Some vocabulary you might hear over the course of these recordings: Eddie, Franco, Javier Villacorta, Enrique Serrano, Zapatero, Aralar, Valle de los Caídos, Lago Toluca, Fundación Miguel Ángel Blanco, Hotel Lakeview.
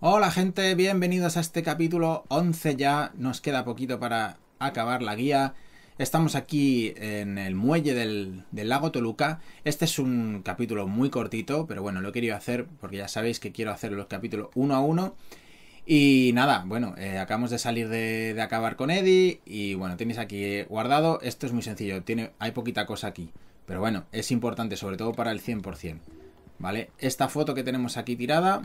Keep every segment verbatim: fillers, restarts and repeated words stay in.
Hola gente, bienvenidos a este capítulo once ya, nos queda poquito para acabar la guía. Estamos aquí en el muelle del, del lago Toluca. Este es un capítulo muy cortito, pero bueno, lo he querido hacer porque ya sabéis que quiero hacer los capítulos uno a uno. Y nada, bueno, eh, acabamos de salir de, de acabar con Eddie y bueno, tenéis aquí guardado. Esto es muy sencillo, tiene, hay poquita cosa aquí, pero bueno, es importante sobre todo para el cien por cien, ¿vale? Esta foto que tenemos aquí tirada...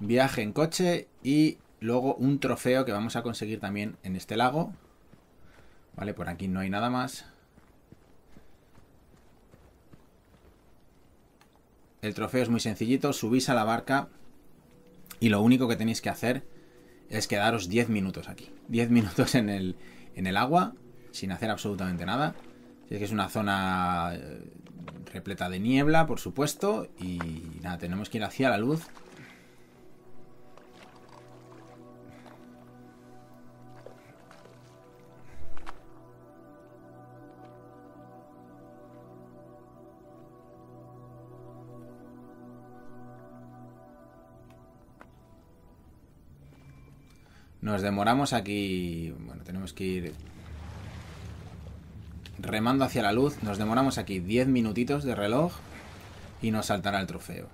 Viaje en coche y luego un trofeo que vamos a conseguir también en este lago. Vale, por aquí no hay nada más. El trofeo es muy sencillito, subís a la barca y lo único que tenéis que hacer es quedaros diez minutos aquí. diez minutos en el, en el agua, sin hacer absolutamente nada. Es que es una zona repleta de niebla, por supuesto, y nada, tenemos que ir hacia la luz. Nos demoramos aquí, bueno, tenemos que ir remando hacia la luz. Nos demoramos aquí diez minutitos de reloj y nos saltará el trofeo.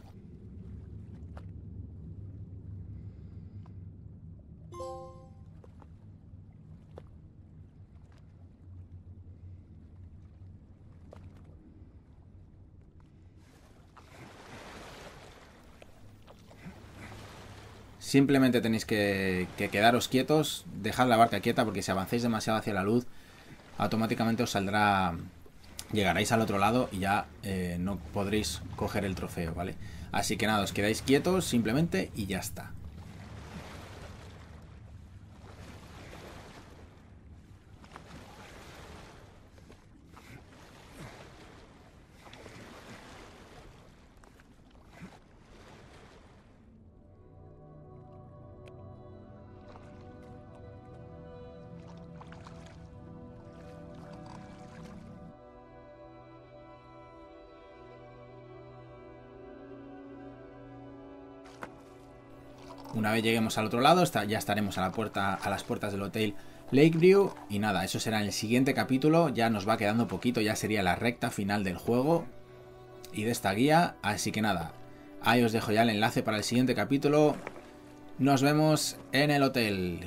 Simplemente tenéis que, que quedaros quietos, dejad la barca quieta porque si avancéis demasiado hacia la luz, automáticamente os saldrá, llegaréis al otro lado y ya eh, no podréis coger el trofeo, ¿vale? Así que nada, os quedáis quietos simplemente y ya está. Una vez lleguemos al otro lado, ya estaremos a la puerta, a las puertas del Hotel Lakeview. Y nada, eso será en el siguiente capítulo. Ya nos va quedando poquito, ya sería la recta final del juego y de esta guía. Así que nada, ahí os dejo ya el enlace para el siguiente capítulo. Nos vemos en el hotel.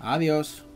Adiós.